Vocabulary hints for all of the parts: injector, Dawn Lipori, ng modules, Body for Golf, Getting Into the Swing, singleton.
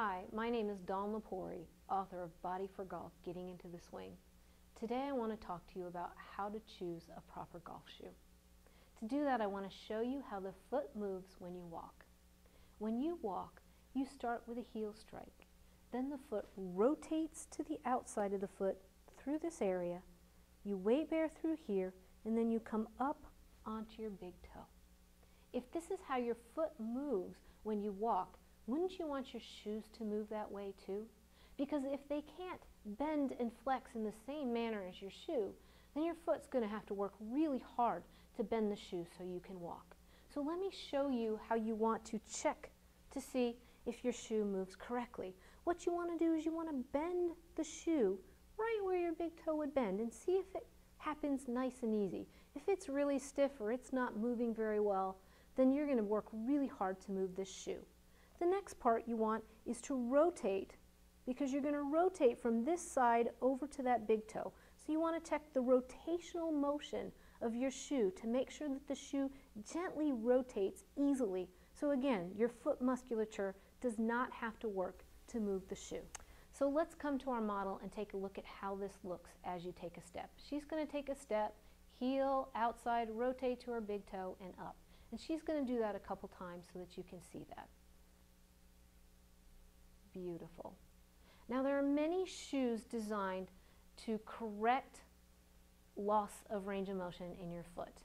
Hi, my name is Dawn Lipori, author of Body for Golf, Getting Into the Swing. Today I want to talk to you about how to choose a proper golf shoe. To do that, I want to show you how the foot moves when you walk. When you walk, you start with a heel strike. Then the foot rotates to the outside of the foot through this area. You weight bear through here, and then you come up onto your big toe. If this is how your foot moves when you walk, wouldn't you want your shoes to move that way too? Because if they can't bend and flex in the same manner as your shoe, then your foot's going to have to work really hard to bend the shoe so you can walk. So let me show you how you want to check to see if your shoe moves correctly. What you want to do is you want to bend the shoe right where your big toe would bend and see if it happens nice and easy. If it's really stiff or it's not moving very well, then you're going to work really hard to move this shoe. The next part you want is to rotate, because you're going to rotate from this side over to that big toe. So you want to check the rotational motion of your shoe to make sure that the shoe gently rotates easily. So again, your foot musculature does not have to work to move the shoe. So let's come to our model and take a look at how this looks as you take a step. She's going to take a step, heel, outside, rotate to her big toe, and up. And she's going to do that a couple times so that you can see that. Beautiful. Now there are many shoes designed to correct loss of range of motion in your foot.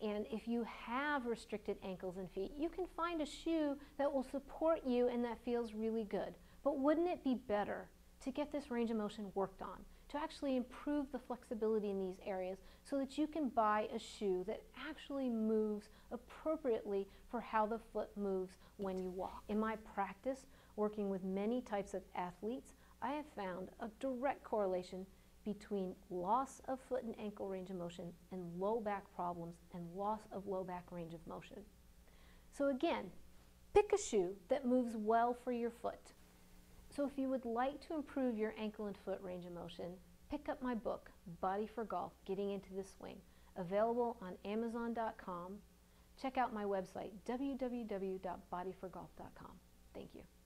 And if you have restricted ankles and feet, you can find a shoe that will support you and that feels really good. But wouldn't it be better to get this range of motion worked on, to actually improve the flexibility in these areas so that you can buy a shoe that actually moves appropriately for how the foot moves when you walk? In my practice, working with many types of athletes, I have found a direct correlation between loss of foot and ankle range of motion and low back problems and loss of low back range of motion. So again, pick a shoe that moves well for your foot. So if you would like to improve your ankle and foot range of motion, pick up my book, Body for Golf, Getting Into the Swing, available on Amazon.com. Check out my website, www.bodyforgolf.com. Thank you.